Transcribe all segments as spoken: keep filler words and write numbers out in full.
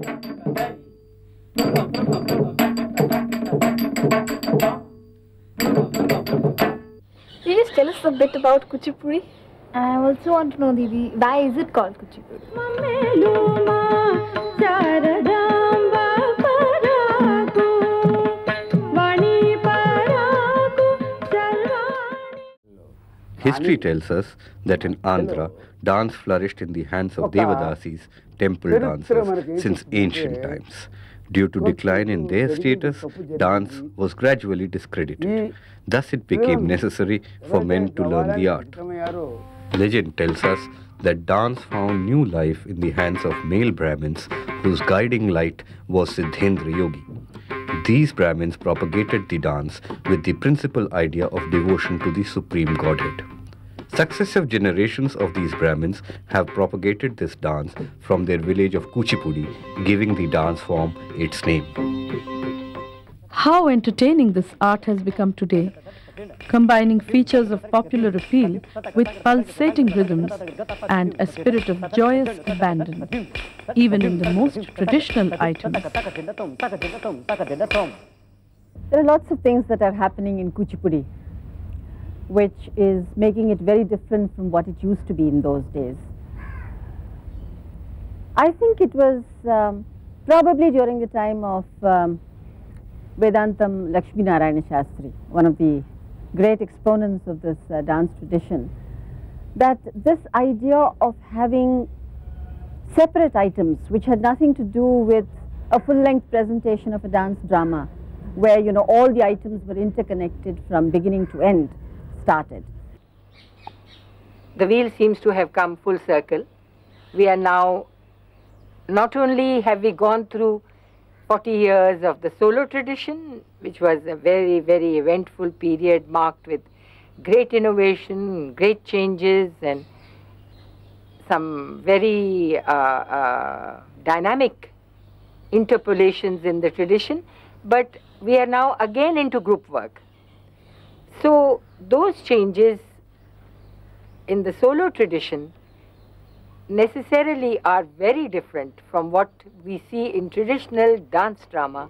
Can you just tell us a bit about Kuchipudi? I also want to know, Didi, why is it called Kuchipudi? History tells us that in Andhra, dance flourished in the hands of Devadasis, temple dancers, since ancient times. Due to decline in their status, dance was gradually discredited. Thus it became necessary for men to learn the art. Legend tells us that dance found new life in the hands of male Brahmins whose guiding light was Siddhendra Yogi. These Brahmins propagated the dance with the principal idea of devotion to the Supreme Godhead. Successive generations of these Brahmins have propagated this dance from their village of Kuchipudi, giving the dance form its name. How entertaining this art has become today, combining features of popular appeal with pulsating rhythms and a spirit of joyous abandon, even in the most traditional items. There are lots of things that are happening in Kuchipudi, which is making it very different from what it used to be in those days. I think it was um, probably during the time of um, Vedantam Lakshmi Narayana Shastri, one of the great exponents of this uh, dance tradition, that this idea of having separate items which had nothing to do with a full-length presentation of a dance drama, where, you know, all the items were interconnected from beginning to end, started. The wheel seems to have come full circle. We are now, not only have we gone through forty years of the solo tradition, which was a very, very eventful period marked with great innovation, great changes, and some very uh, uh, dynamic interpolations in the tradition, but we are now again into group work. So those changes in the solo tradition necessarily are very different from what we see in traditional dance drama.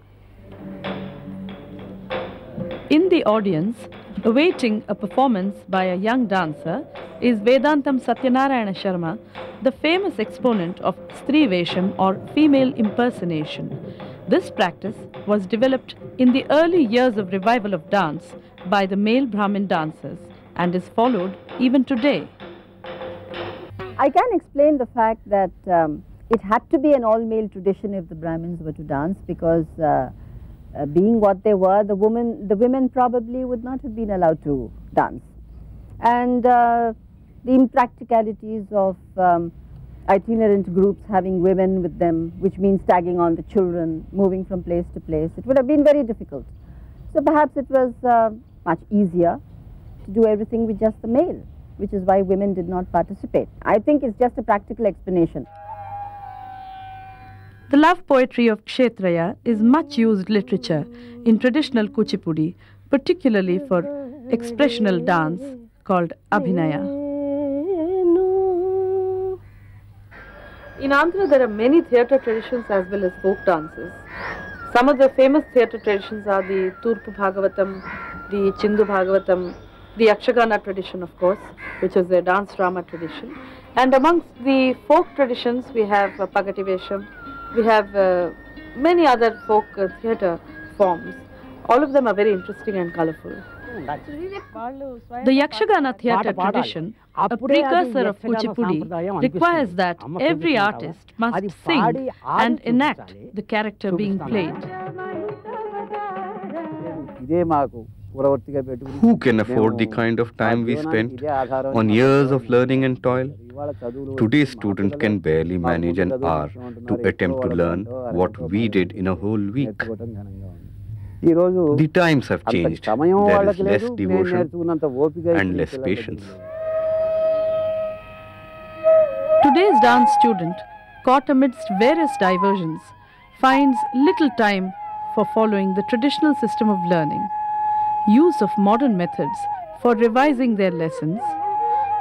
In the audience, awaiting a performance by a young dancer is Vedantam Satyanarayana Sharma, the famous exponent of Sri Vesham, or female impersonation. This practice was developed in the early years of revival of dance by the male Brahmin dancers and is followed even today. I can explain the fact that um, it had to be an all-male tradition if the Brahmins were to dance, because uh, uh, being what they were, the woman, the women probably would not have been allowed to dance. And uh, the impracticalities of um, itinerant groups having women with them, which means tagging on the children, moving from place to place, it would have been very difficult. So perhaps it was uh, much easier to do everything with just the male, which is why women did not participate. I think it's just a practical explanation. The love poetry of Kshetraya is much used literature in traditional Kuchipudi, particularly for expressional dance called Abhinaya. In Andhra, there are many theatre traditions as well as folk dances. Some of the famous theatre traditions are the Turpu Bhagavatam, the Chindu Bhagavatam, the Yakshagana tradition, of course, which is the dance drama tradition. And amongst the folk traditions, we have uh, Pagati Vesham, we have uh, many other folk uh, theatre forms. All of them are very interesting and colourful. The Yakshagana theatre tradition, a precursor of Kuchipudi, requires that every artist must sing and enact the character being played. Who can afford the kind of time we spent on years of learning and toil? Today's student can barely manage an hour to attempt to learn what we did in a whole week. The times have changed. There is less devotion and less patience. Today's dance student, caught amidst various diversions, finds little time for following the traditional system of learning. Use of modern methods for revising their lessons,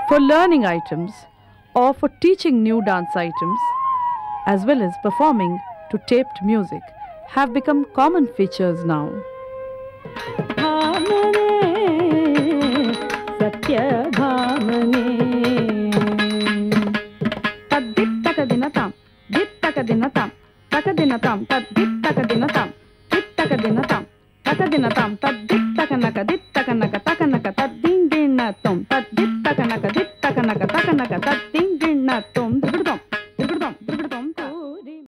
for learning items, or for teaching new dance items, as well as performing to taped music have become common features now. Dinatam,